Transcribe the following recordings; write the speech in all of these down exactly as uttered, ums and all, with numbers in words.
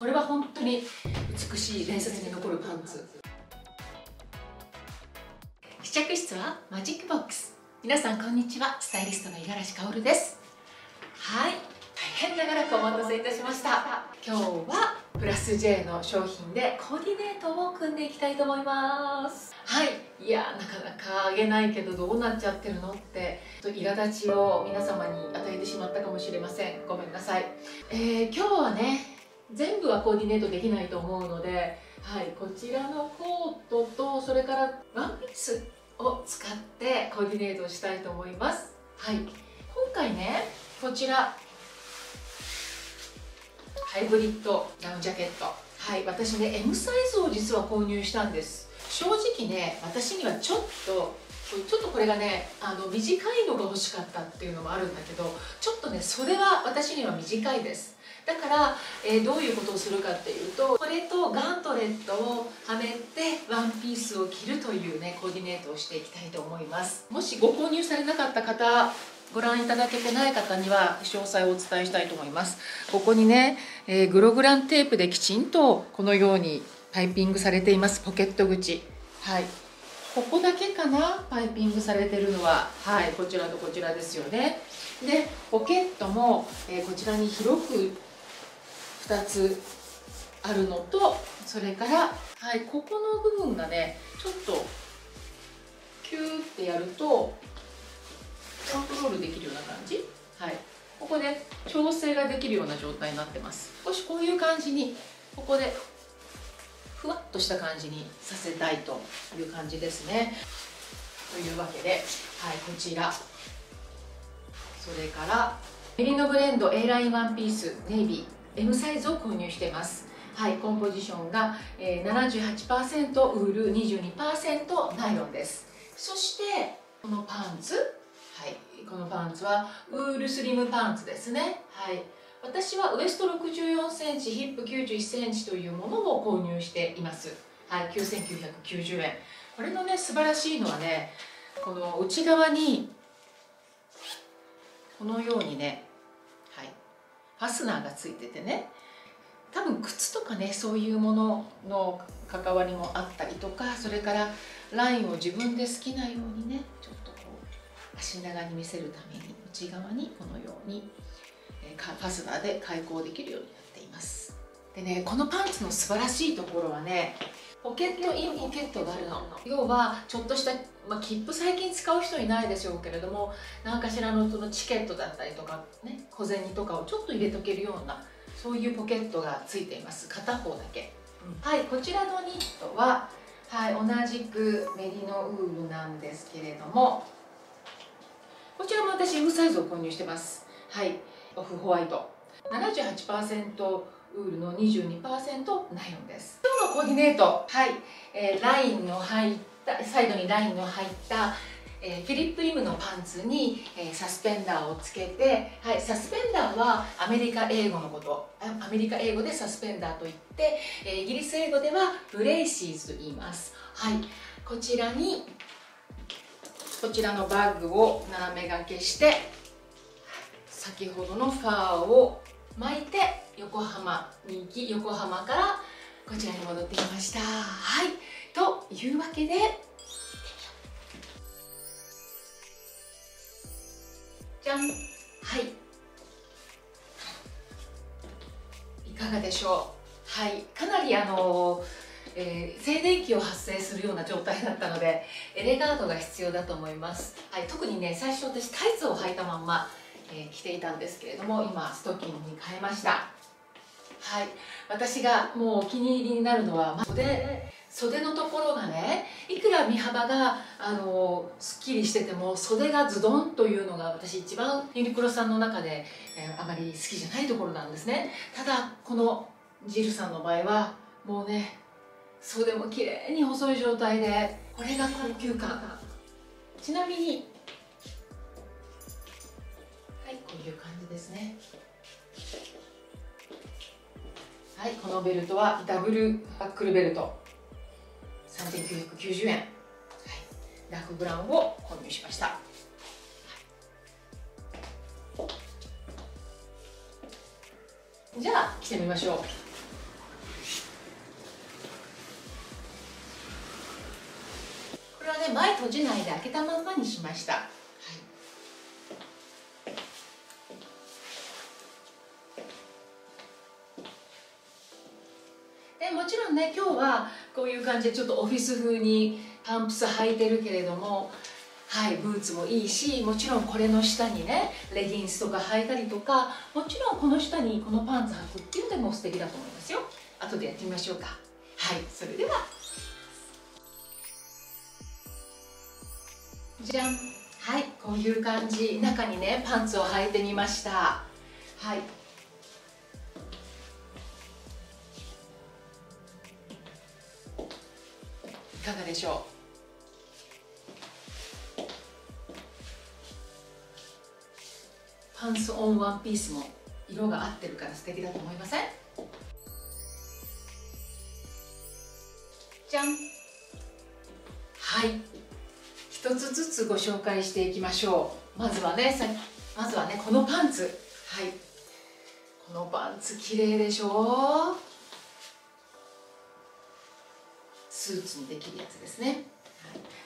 これは本当に美しい伝説に残るパンツ。試着室はマジックボックス。皆さんこんにちは、スタイリストの五十嵐薫です。はい、大変長らくお待たせいたしました。今日はプラス ジェイ の商品でコーディネートを組んでいきたいと思います。はい、いやー、なかなか上げないけどどうなっちゃってるのって苛立ちを皆様に与えてしまったかもしれません。ごめんなさい。えー、今日はね、全部はコーディネートできないと思うので、はい、こちらのコートとそれからワンピースを使ってコーディネートしたいと思います。はい、今回ね、こちらハイブリッドダウンジャケット、はい、私ね エム サイズを実は購入したんです。正直ね、私にはちょっとちょっとこれがね、あの短いのが欲しかったっていうのもあるんだけど、ちょっとね袖は私には短いです。だから、えー、どういうことをするかっていうと、これとガントレットをはめてワンピースを着るというねコーディネートをしていきたいと思います。もしご購入されなかった方、ご覧いただけてない方には詳細をお伝えしたいと思います。ここにね、えー、グログランテープできちんとこのようにパイピングされています。ポケット口、はい、ここだけかな、パイピングされてるのは。はい、こちらとこちらですよね。でポケットも、えー、こちらに広くふたつあるのと、それから、はい、ここの部分がねちょっとキューってやるとコントロールできるような感じ、はい、ここで調整ができるような状態になってます。少しこういう感じに、ここでふわっとした感じにさせたいという感じですね。というわけで、はい、こちら、それからメリノブレンド A ラインワンピースネイビーエム サイズを購入しています。はい、コンポジションが ななじゅうはちパーセント ウール にじゅうにパーセント ナイロンです。そしてこのパンツ、はい、このパンツはウールスリムパンツですね。はい、私はウエスト ろくじゅうよんセンチ ヒップ きゅうじゅういちセンチ というものを購入しています。はい、きゅうせんきゅうひゃくきゅうじゅうえん。これのね素晴らしいのはね、この内側にこのようにねファスナーがついててね、多分靴とかねそういうものの関わりもあったりとか、それからラインを自分で好きなようにねちょっとこう足長に見せるために内側にこのようにファスナーで開口できるようになっています。でね、このパンツの素晴らしいところはね、ポケットインポケットがあるの。要はちょっとした、まあ、切符最近使う人いないでしょうけれども、何かしらのそのチケットだったりとか、ね、小銭とかをちょっと入れとけるような、そういうポケットがついています。片方だけ、うん、はい、こちらのニットは、はい、同じくメリノウールなんですけれども、こちらも私 エム サイズを購入してます。はい、オフホワイト ななじゅうはちパーセントウールの にじゅうにパーセント ナイロンです。今日のコーディネート、はい、えー、ラインの入ったサイドにラインの入った、えー、フィリップ・リムのパンツに、えー、サスペンダーをつけて、はい、サスペンダーはアメリカ英語のこと、アメリカ英語でサスペンダーといって、えー、イギリス英語ではブレイシーズと言います。はい、こちらにこちらのバッグを斜め掛けして、先ほどのファーを巻いて横浜に行き、横浜からこちらに戻ってきました。はい、というわけで、じゃん、はい、いかがでしょう。はい、かなりあの、えー、静電気を発生するような状態だったのでエレガードが必要だと思います。はい、特にね最初私タイツを履いたまんまえー、着ていたんですけれども、今ストッキングに変えました。はい、私がもうお気に入りになるのは、まあ、袖袖のところがね、いくら身幅があのすっきりしてても袖がズドンというのが私一番ユニクロさんの中で、えー、あまり好きじゃないところなんですね。ただこのジルさんの場合はもうね、袖も綺麗に細い状態で、これが高級感。ちなみにはい、こういう感じですね。はい、このベルトはダブルバックルベルト さんぜんきゅうひゃくきゅうじゅうえん、はい、ダークブラウンを購入しました。はい、じゃあ着てみましょう。で前閉じないで開けたまんまにしました。はい、でもちろんね、今日はこういう感じでちょっとオフィス風にパンプス履いてるけれども、はい、ブーツもいいし、もちろんこれの下にねレギンスとか履いたりとか、もちろんこの下にこのパンツ履くっていうのでも素敵だと思いますよ。後でやってみましょうか。はい、それではじゃん。はい、こういう感じ、中にねパンツを履いてみました。はい、いかがでしょう。パンツオンワンピースも色が合ってるから素敵だと思いません？じゃん。はい。一つずつご紹介していきましょう。まずはね、さまずはねこのパンツ。はい。このパンツ綺麗でしょう。スーツにできるやつですね。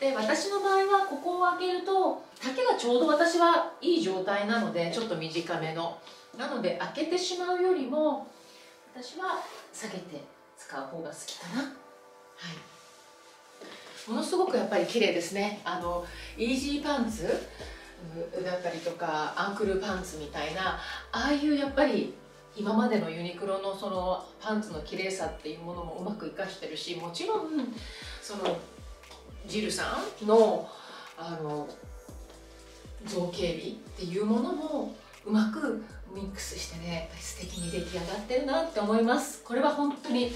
で、私の場合はここを開けると丈がちょうど私はいい状態なので、ちょっと短めのなので開けてしまうよりも私は下げて使う方が好きかな。はい、ものすごくやっぱり綺麗ですね。あのイージーパンツだったりとかアンクルパンツみたいな、ああいうやっぱり今までのユニクロのそのパンツの綺麗さっていうものもうまく活かしてるし、もちろんそのジルさんのあの造形美っていうものもうまくミックスしてね、素敵に出来上がってるなって思います。これは本当に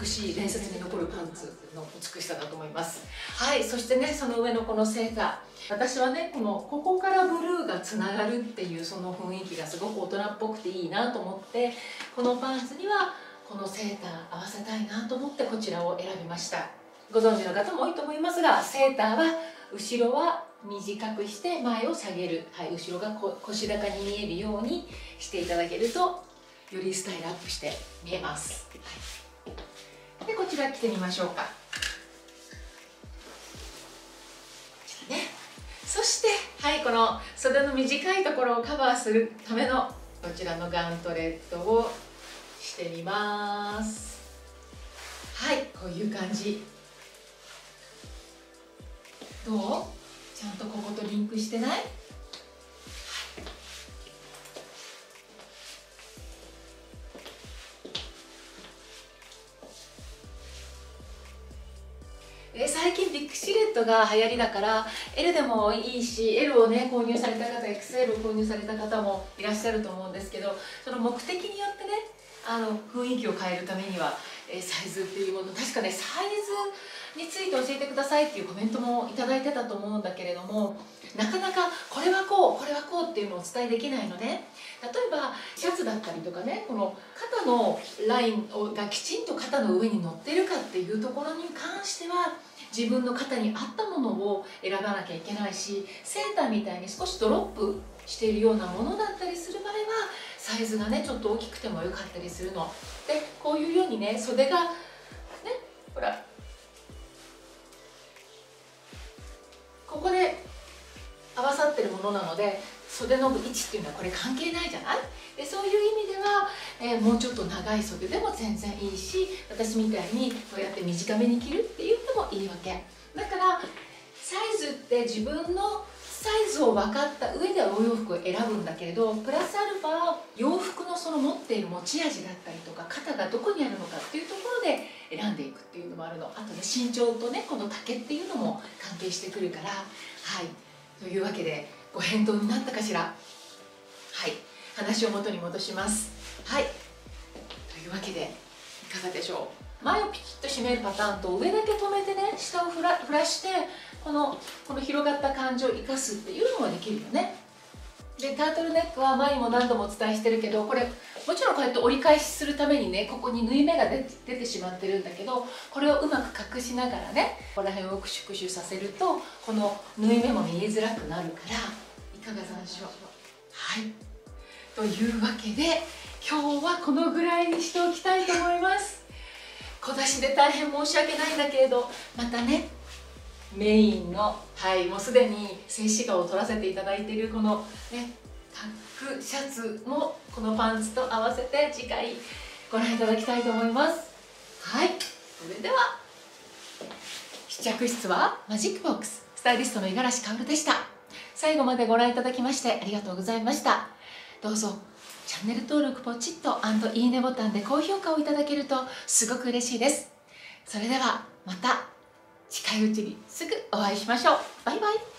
美しい、伝説に残るパンツの美しさだと思います。はい、そしてねその上のこのセーター、私はねこのここからブルーがつながるっていうその雰囲気がすごく大人っぽくていいなと思って、このパンツにはこのセーター合わせたいなと思ってこちらを選びました。ご存知の方も多いと思いますが、セーターは後ろは短くして前を下げる、はい、後ろがこ腰高に見えるようにしていただけるとよりスタイルアップして見えます、はい、でこちら着てみましょうか。ね、そして、はい、この袖の短いところをカバーするためのこちらのガントレットをしてみます。はい、こういう感じ。どう？ちゃんとこことリンクしてない？で、最近ビッグシルエットが流行りだから エル でもいいし、 エル をね購入された方、 エックスエル を購入された方もいらっしゃると思うんですけど、その目的によってねあの雰囲気を変えるためにはサイズっていうもの、確かねサイズについて教えてくださいっていうコメントも頂いてたと思うんだけれども、なかなかこれはこうこれはこうっていうのをお伝えできないので、例えばシャツだったりとかね、この肩のラインがきちんと肩の上に乗ってるかっていうところに関しては自分の肩に合ったものを選ばなきゃいけないし、セーターみたいに少しドロップしているようなものだったりする場合はサイズがねちょっと大きくても良かったりするので、こういうようにね袖がね、ほらここで合わさってるものなので袖の位置っていうのはこれ関係ないじゃない。でそういう意味では、えー、もうちょっと長い袖でも全然いいし、私みたいにこうやって短めに着るっていうのもいいわけだから、サイズって自分のサイズを分かった上でお洋服を選ぶんだけれど、プラスアルファ洋服のその持っている持ち味だったりとか肩がどこにあるのかっていうところで選んでいくっていうのもあるの。あとね身長とねこの丈っていうのも関係してくるから、はい、というわけでご返答になったかしら。はい、話を元に戻します。はい、というわけでいかがでしょう。前をピキッと締めるパターンと上だけ留めてね下をふら、ふらしてこの、この広がった感じを生かすっていうのもできるよね。でタートルネックは前にも何度もお伝えしてるけど、これもちろんこうやって折り返しするためにねここに縫い目が出て、出てしまってるんだけど、これをうまく隠しながらねここら辺をクシュクシュさせるとこの縫い目も見えづらくなるからいかがでしょう。はい、というわけで今日はこのぐらいにしておきたいと思います。小出しで大変申し訳ないんだけれど、またねメインの、はい、もうすでに静止画を撮らせていただいているこのねタックシャツもこのパンツと合わせて次回ご覧いただきたいと思います。はい、それでは試着室はマジックボックススタイリストの五十嵐薫でした。最後までご覧いただきましてありがとうございました。どうぞチャンネル登録ポチッと&いいねボタンで高評価をいただけるとすごく嬉しいです。それではまた近いうちにすぐお会いしましょう。バイバイ。